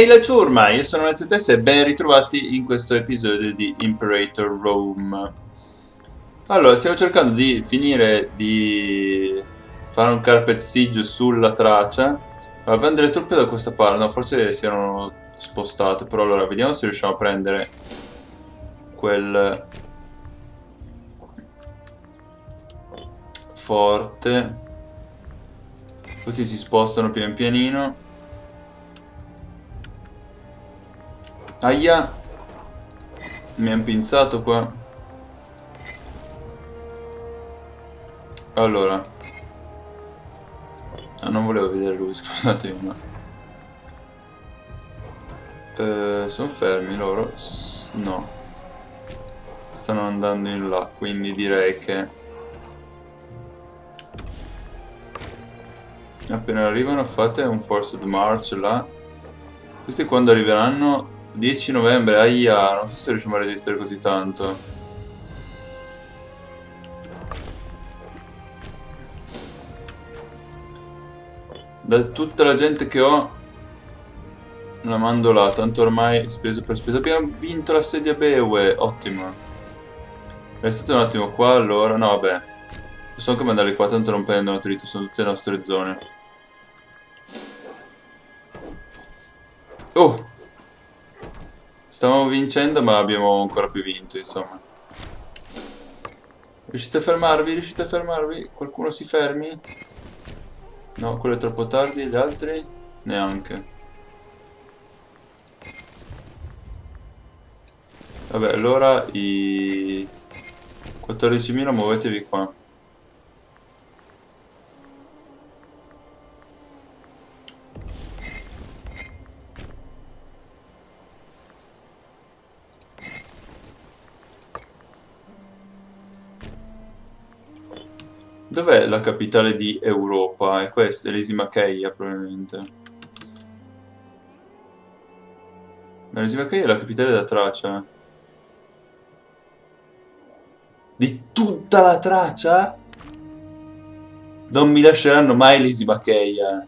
Ehi là ciao ormai, io sono Matsetes e ben ritrovati in questo episodio di Imperator Rome. Allora, stiamo cercando di finire di fare un carpet siege sulla Tracia. Allora, prendo le truppe da questa parte, no, forse si erano spostate, però allora vediamo se riusciamo a prendere quel forte. Così si spostano pian pianino. Aia, mi ha impinzato qua. Allora, non volevo vedere lui, scusatemi, ma sono fermi loro? No, stanno andando in là, quindi direi che appena arrivano fate un forced march là. Questi quando arriveranno 10 novembre, aia, non so se riusciamo a resistere così tanto. Da tutta la gente che ho, la mando là, tanto ormai spesa per spesa. Abbiamo vinto la sedia Bewe, ottimo. Restate un attimo qua, allora, no vabbè. Posso anche mandarli qua, tanto non prendono trito, sono tutte le nostre zone. Oh! Stavamo vincendo ma abbiamo ancora più vinto, insomma. Riuscite a fermarvi? Riuscite a fermarvi? Qualcuno si fermi? No, quello è troppo tardi, gli altri? Neanche. Vabbè, allora i 14.000 muovetevi qua. Dov'è la capitale di Europa? È questa, Lisimacheia probabilmente. Ma Lisimacheia è la capitale della Tracia. Di tutta la Tracia? Non mi lasceranno mai Lisimacheia.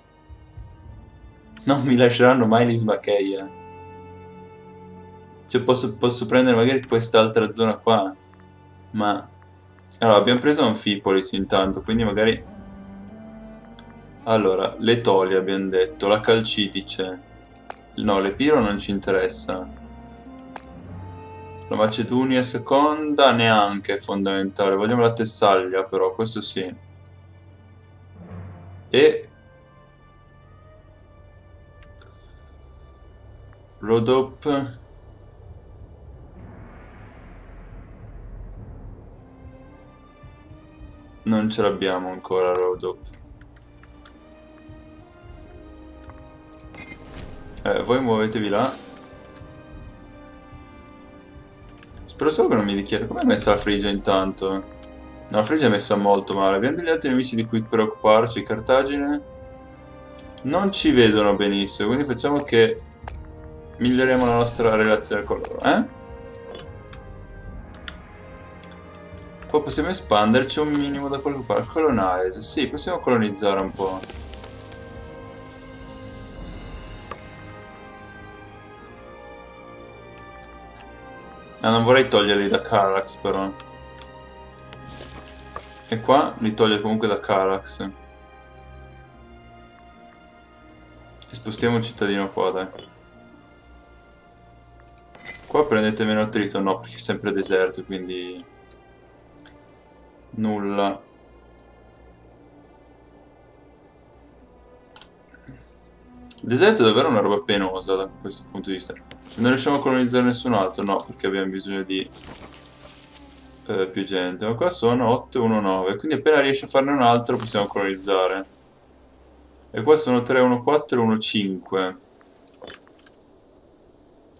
Non mi lasceranno mai Lisimacheia. Cioè posso prendere magari quest'altra zona qua. Ma... allora, abbiamo preso Anfipolis intanto, quindi magari... allora, l'Etolia abbiamo detto, la Calcitice. No, l'Epiro non ci interessa. La Macedonia seconda neanche è fondamentale. Vogliamo la Tessaglia però, questo sì. E... Rodope... non ce l'abbiamo ancora Rodope. Voi muovetevi là. Spero solo che non mi dichiari. Com'è messa la Frigia intanto? No, la Frigia è messa molto male. Abbiamo degli altri nemici di cui preoccuparci. Cartagine non ci vedono benissimo, quindi facciamo che miglioriamo la nostra relazione con loro, eh? Poi possiamo espanderci un minimo da qualche parte. Colonize, sì, possiamo colonizzare un po'. Ah, non vorrei toglierli da Karax però. E qua li toglie comunque da Karax. E spostiamo un cittadino qua, dai. Qua prendete meno attrito, no, perché è sempre deserto, quindi... nulla. Il deserto è davvero una roba penosa da questo punto di vista. Non riusciamo a colonizzare nessun altro, no, perché abbiamo bisogno di più gente. Ma qua sono 819, quindi appena riesce a farne un altro possiamo colonizzare. E qua sono 31415.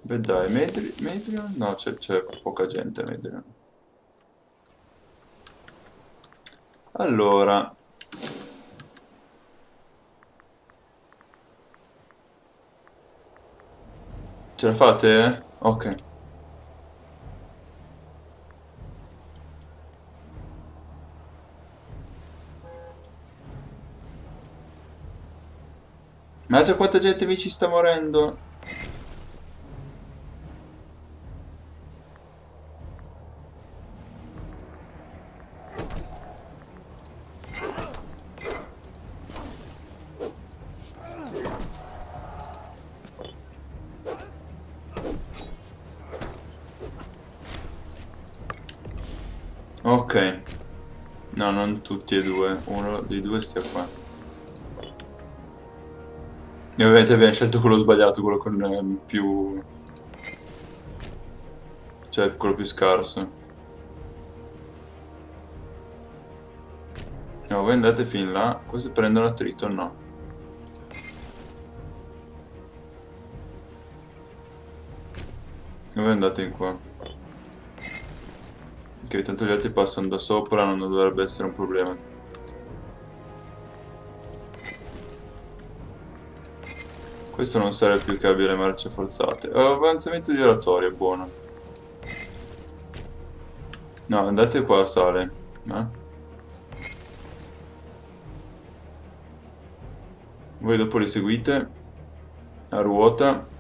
Beh dai, Metrio? No, c'è poca gente a Metrio. Allora, ce la fate? Ok. Ma già quanta gente mi ci sta morendo? Ok. No, non tutti e due. Uno dei due stia qua. E ovviamente abbiamo scelto quello sbagliato, quello con più... cioè, quello più scarso. No, voi andate fin là. Questi prendono attrito, no? E voi andate in qua. Ok, tanto gli altri passano da sopra, non dovrebbe essere un problema. Questo non serve più che abbia le marce forzate. Oh, avanzamento di oratorio, buono. No, andate qua, sale. Voi dopo li seguite a ruota.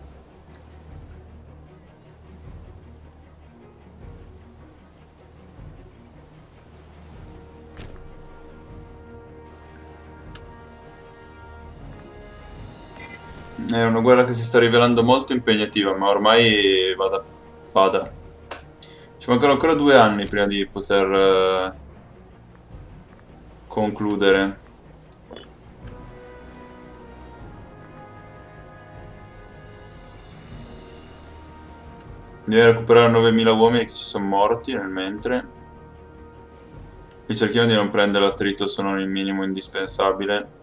È una guerra che si sta rivelando molto impegnativa, ma ormai vada. Ci mancano ancora 2 anni prima di poter concludere. Dobbiamo recuperare 9.000 uomini che ci sono morti nel mentre. E cerchiamo di non prendere l'attrito se non il minimo indispensabile.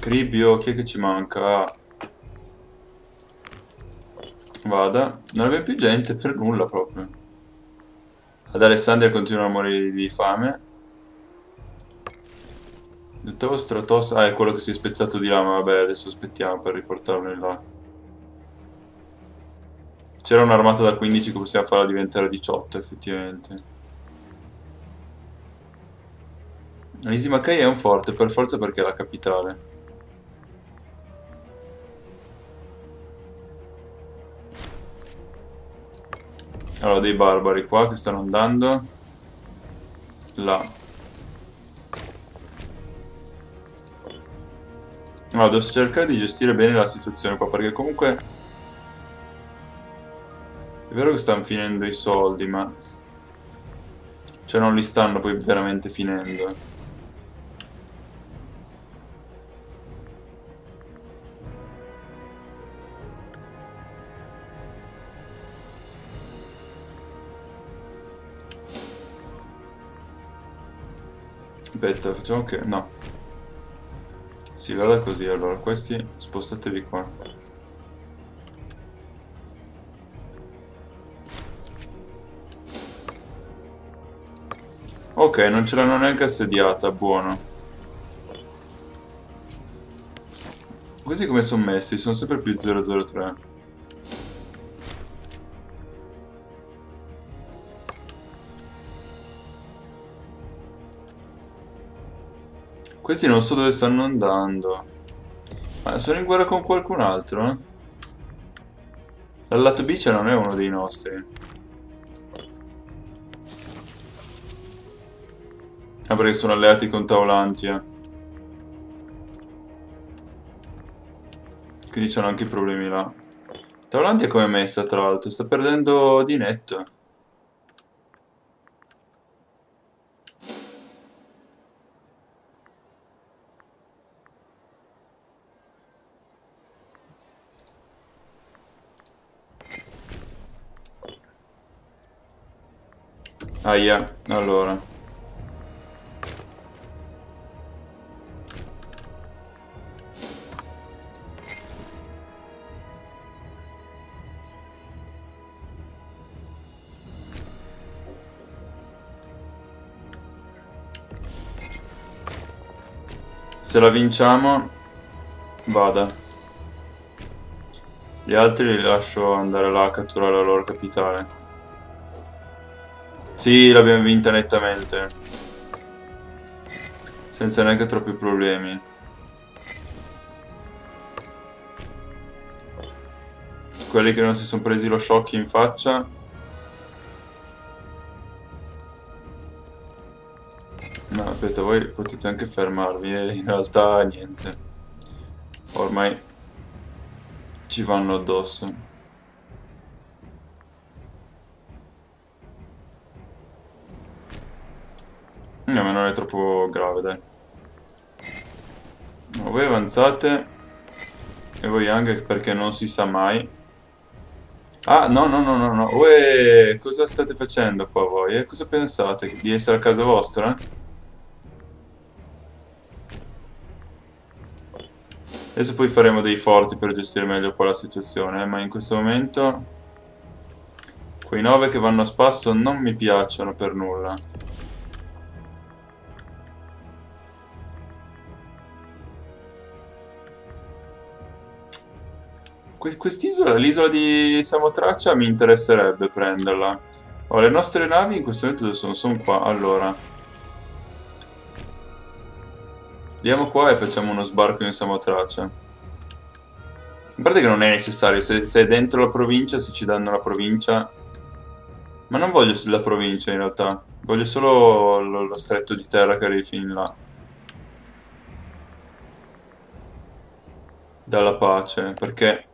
Cribio, chi è che ci manca? Vada. Non abbiamo più gente per nulla proprio. Ad Alessandria continuano a morire di fame. L'ottavo stratos... ah, è quello che si è spezzato di là, ma vabbè, adesso aspettiamo per riportarlo in là. C'era un'armata da 15 che possiamo farla diventare 18, effettivamente. Lisimacheia è un forte, per forza, perché è la capitale. Allora, dei barbari qua che stanno andando là. Allora, devo cercare di gestire bene la situazione qua, perché comunque è vero che stanno finendo i soldi, ma cioè non li stanno poi veramente finendo. Aspetta, facciamo che... no. Si vada così, allora. Questi spostatevi qua. Ok, non ce l'hanno neanche assediata, buono. Questi come sono messi? Sono sempre più 003. Questi non so dove stanno andando. Ma sono in guerra con qualcun altro, eh? Dal lato B cioè non è uno dei nostri. Ah, perché sono alleati con Taolantia. Quindi c'hanno anche i problemi là. Taolantia com'è messa, tra l'altro? Sta perdendo di netto. Aia, allora. Se la vinciamo, vada. Gli altri li lascio andare là a catturare la loro capitale. Sì, l'abbiamo vinta nettamente. Senza neanche troppi problemi. quelli che non si sono presi lo shock in faccia. No, aspetta, voi potete anche fermarvi e in realtà niente, ormai ci vanno addosso. No, ma non è troppo grave, dai. No, voi avanzate. E voi anche, perché non si sa mai. Ah, no, no, no, no, no. Uè, cosa state facendo qua voi? Cosa pensate? Di essere a casa vostra? Adesso poi faremo dei forti per gestire meglio qua la situazione, ma in questo momento quei 9 che vanno a spasso non mi piacciono per nulla. Quest'isola, l'isola di Samotraccia, mi interesserebbe prenderla. Oh, le nostre navi in questo momento dove sono? Sono qua, allora. Andiamo qua e facciamo uno sbarco in Samotraccia. In pratica non è necessario, se è dentro la provincia, se ci danno la provincia. Ma non voglio la provincia in realtà, voglio solo lo stretto di terra che arriva fin là. Dalla pace, perché...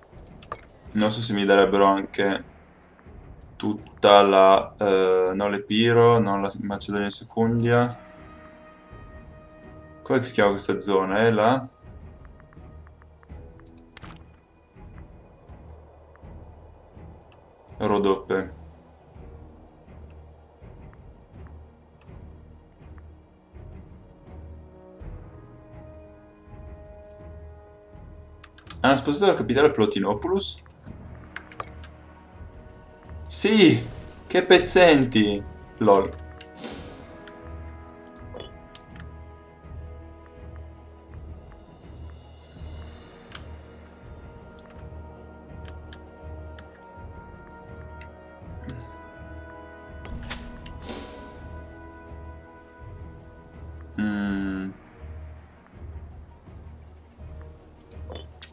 non so se mi darebbero anche tutta la... non l'Epiro, non la Macedonia Secundia. Com'è che si chiama questa zona? È la... Rodope. Hanno spostato la capitale Plotinopolis? Sì! Che pezzenti! Lol.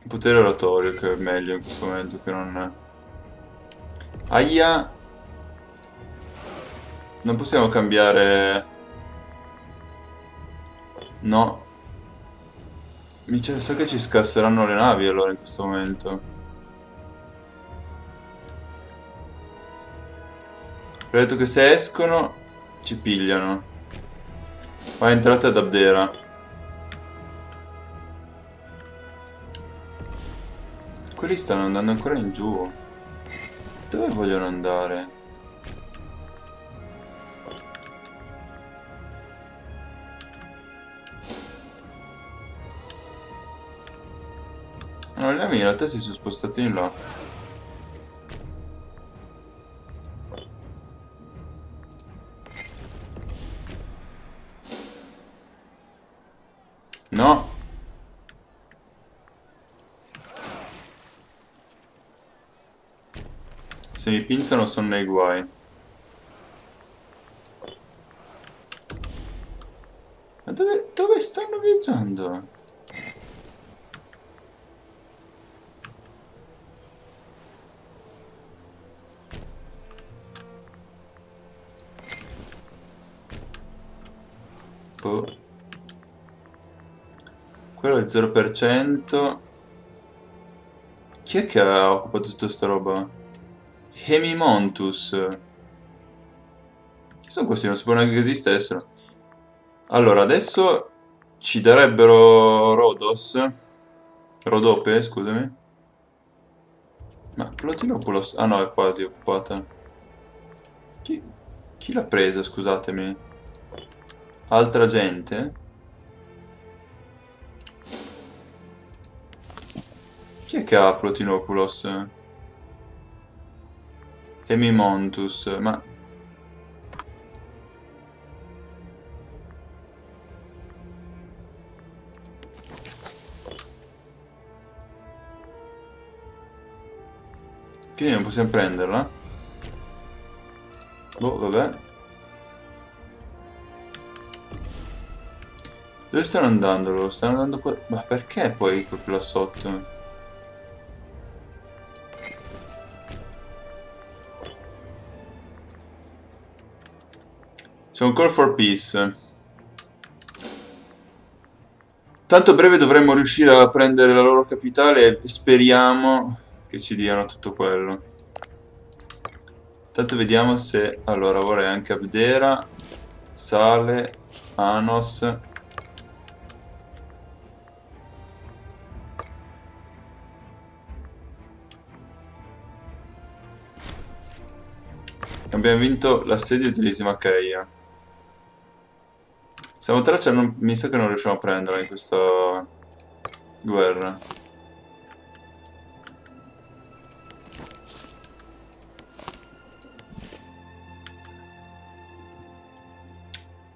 Potere oratorio che è meglio in questo momento che non è. Aia! Non possiamo cambiare... No. Mi sa che ci scasseranno le navi allora in questo momento. Ho detto che se escono ci pigliano. Ma entrate ad Abdera. Quelli stanno andando ancora in giù. Dove vogliono andare? Allora, le navi in realtà si sono spostate in là. No! Se mi pinzano sono nei guai. Ma dove stanno viaggiando? Boh. Quello è il 0%. Chi è che ha occupato tutta sta roba? Haemimontus. Chi sono questi? Non sapevo neanche che esistessero. Allora, adesso ci darebbero Rodope, scusami. Ma Plotinopolis... ah no, è quasi occupata. Chi l'ha presa, scusatemi? Altra gente? Chi è che ha Plotinopolis? Haemimontus, ma... che non possiamo prenderla? Boh, vabbè. Dove stanno andando loro? Stanno andando qua... ma perché poi proprio là sotto? C'è un call for peace. Tanto breve dovremmo riuscire a prendere la loro capitale e speriamo che ci diano tutto quello. Tanto vediamo se... Allora, vorrei anche Abdera, Sale, Anos. Abbiamo vinto l'assedio di Lisimacheia. Samotraccia mi sa che non riusciamo a prenderla in questa guerra.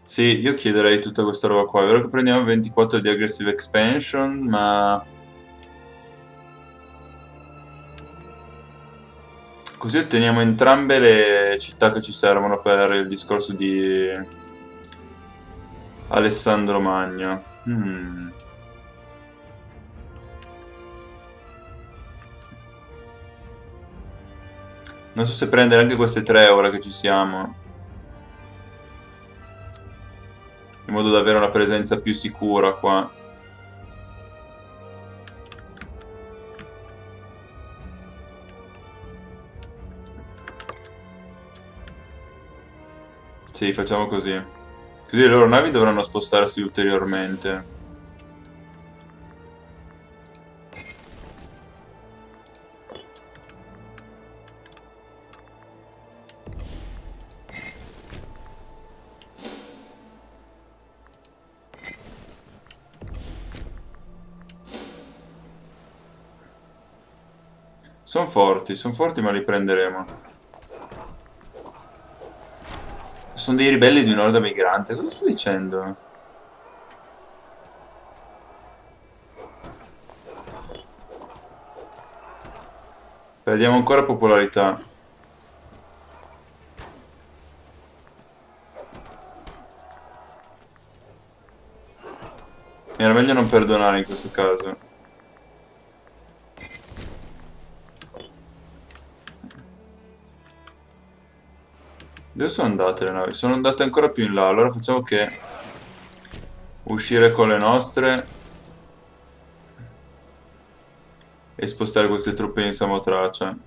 Sì, io chiederei tutta questa roba qua. È vero che prendiamo 24 di aggressive expansion, ma... Così otteniamo entrambe le città che ci servono per il discorso di Alessandro Magno. Non so se prendere anche queste tre ora che ci siamo, in modo da avere una presenza più sicura qua. Sì, facciamo così. Così le loro navi dovranno spostarsi ulteriormente. Sono forti ma li prenderemo. Sono dei ribelli di un'orda migrante. Cosa sto dicendo? Perdiamo ancora popolarità. Era meglio non perdonare in questo caso. Dove sono andate le navi? Sono andate ancora più in là. Allora facciamo che uscire con le nostre e spostare queste truppe in Samotraccia.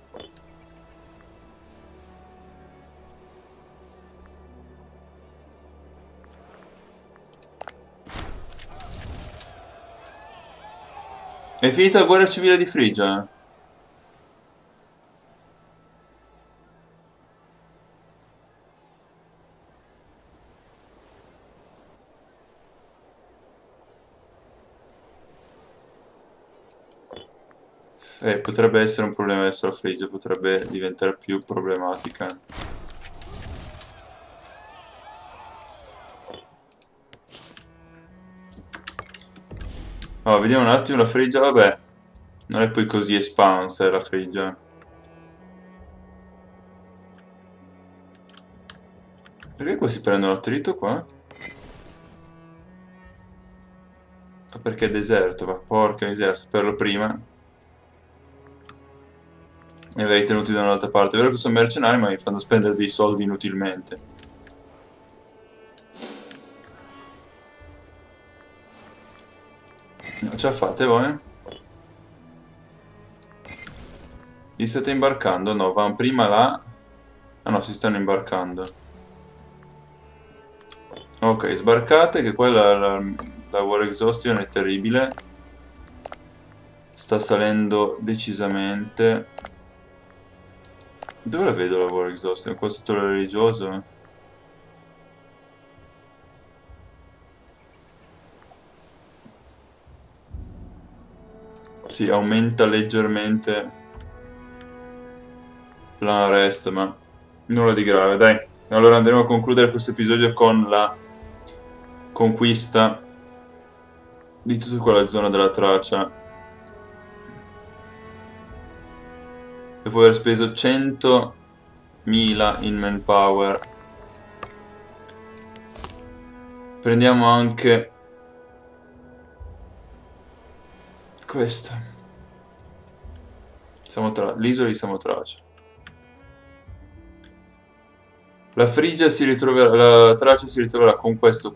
È finita la guerra civile di Frigia? Potrebbe essere un problema adesso la Frigia, potrebbe diventare più problematica. Allora, vediamo un attimo la Frigia, vabbè. Non è poi così espansa la Frigia. Perché qua si prendono attrito qua? Ah, perché è deserto, ma porca miseria, saperlo prima. Ne avrei tenuti da un'altra parte. È vero che sono mercenari, ma mi fanno spendere dei soldi inutilmente. Non ce la fate voi? Li state imbarcando? No, vanno prima là. Ah no, si stanno imbarcando. Ok, sbarcate, che poi la war exhaustion è terribile. Sta salendo decisamente. Dove la vedo la war exhaustion? Qua sotto lo religioso? Sì, aumenta leggermente l'arresto, ma nulla di grave, dai. Allora andremo a concludere questo episodio con la conquista di tutta quella zona della Tracia. Dopo aver speso 100.000 in manpower, prendiamo anche questa. L'isola di Samotraccia. La Frigia si ritroverà, la Tracia si ritroverà con questo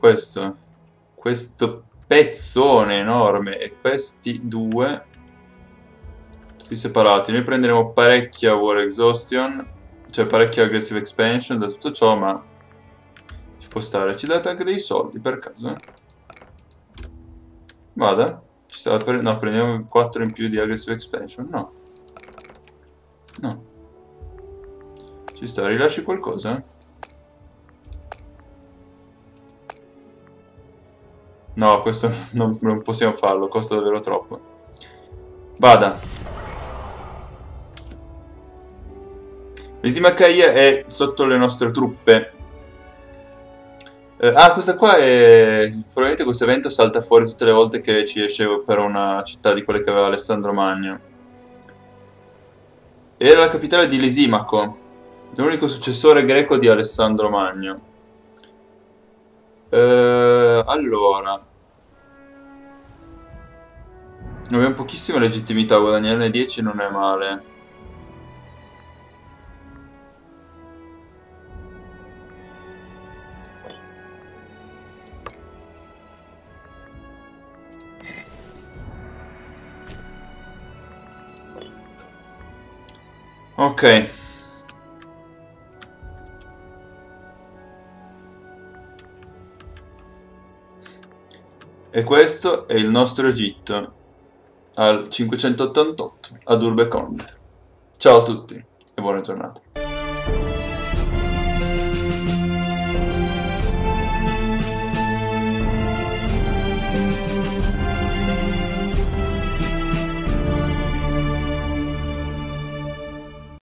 pezzone enorme e questi due tutti separati. Noi prenderemo parecchia war exhaustion, cioè parecchia aggressive expansion da tutto ciò, ma ci può stare. Ci date anche dei soldi per caso, eh? Vada. Ci sta per... No, prendiamo 4 in più di aggressive expansion. No. No. Ci sta, rilasci qualcosa? No, questo non possiamo farlo, costa davvero troppo. Vada. Lisimacheia è sotto le nostre truppe. Questa qua è... Probabilmente questo evento salta fuori tutte le volte che ci esce per una città di quelle che aveva Alessandro Magno. Era la capitale di Lisimaco, l'unico successore greco di Alessandro Magno. Allora... Abbiamo pochissima legittimità, guadagnarne 10 non è male. Ok. E questo è il nostro Egitto al 588 ad Urbe Condita. Ciao a tutti e buona giornata.